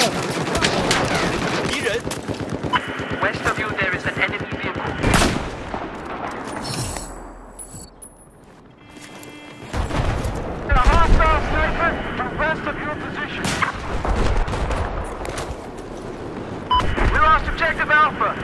敌人。West of you there is an enemy vehicle. A hostile sniper from west of your position. We lost objective Alpha.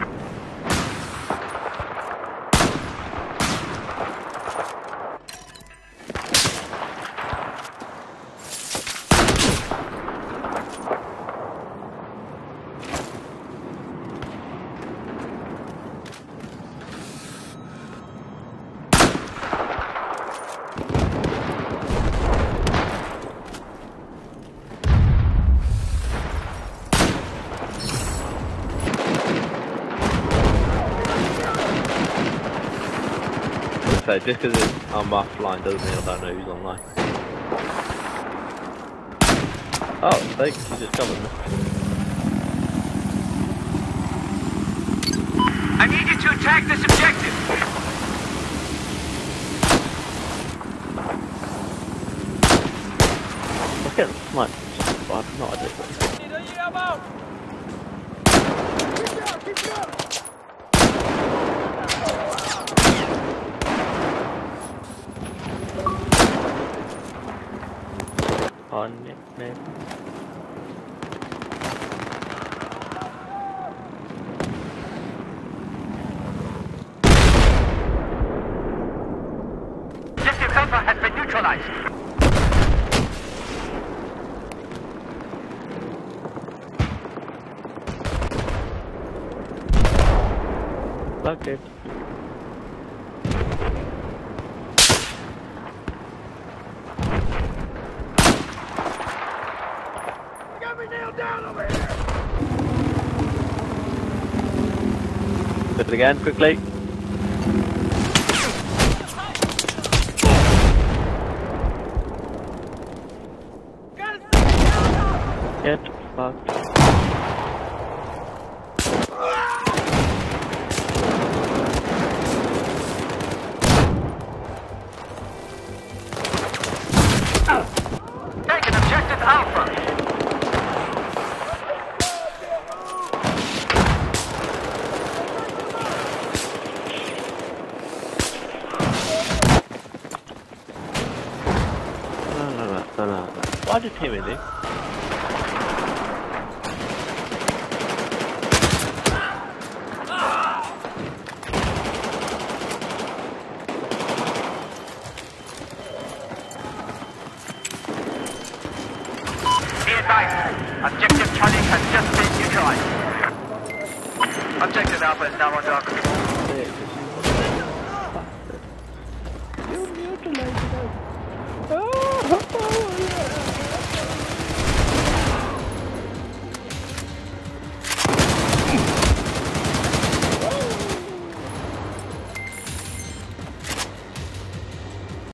So just because I'm offline doesn't mean I don't know who's online. Oh, thanks, you just covered me. I need you to attack this objective! Look at this much. I have no idea what it's like. On it, man. Objective Alpha has been neutralized. Okay. Hit it again, quickly. Get fucked. Take an objective Alpha. Why did he really? Be advised, objective Charlie has just been neutralized. Objective Alpha is now under our control.